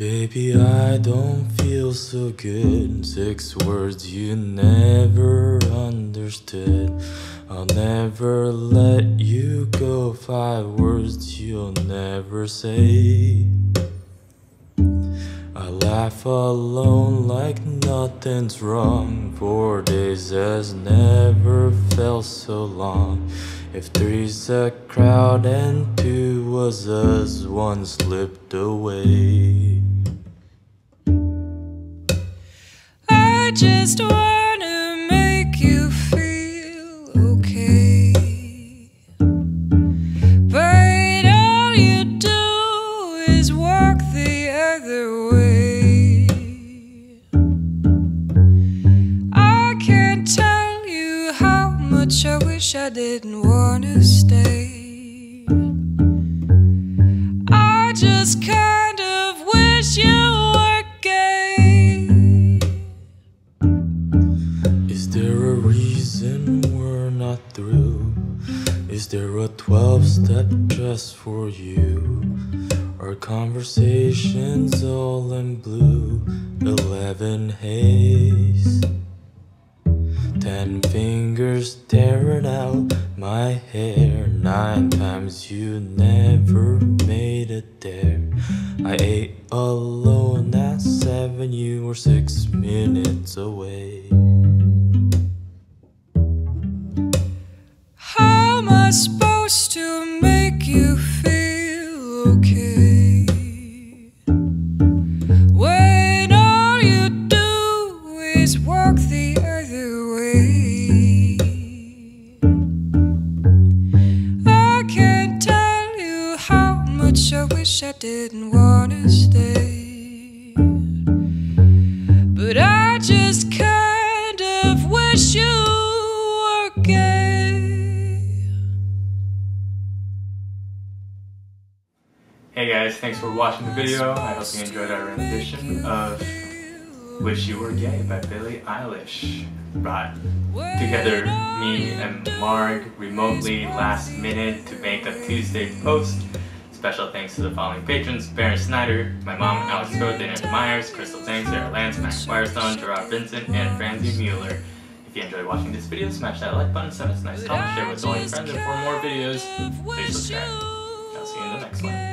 Baby, I don't feel so good. 6 words you never understood. I'll never let you go. 5 words you'll never say. I laugh alone like nothing's wrong. 4 days has never felt so long. If 3's a crowd and 2 was us, 1 slipped away. I just wanna make you feel okay, but all you do is walk the other way. I can't tell you how much I wish I didn't wanna stay. I just kind of wish you were gay. Is there a reason we're not through? Is there a 12-step dress for you? Our conversations all in blue. 11 haze, 10 fingers tearing out my hair. 9 times you never made it there. I ate alone at 7, you were 6 minutes away. How am I supposed to make you feel okay, when all you do is walk the other way? I can't tell you how much I wish I didn't wanna stay, but I just kind of wish you were gay. Hey guys, thanks for watching the video. I hope you enjoyed our rendition of Wish You Were Gay by Billie Eilish. Brought together me and Marg remotely last minute to make a Tuesday post. Special thanks to the following patrons: Barron Snyder, my mom, Alex Ko, Dayna Myers, Crystal Zhang, Sarah Lantz, Max Wirestone, Gerard Vincent, and Franzi Mueller. If you enjoyed watching this video, smash that like button, send us a nice comment, share with all your friends, and for more videos, please subscribe. I'll see you in the next one.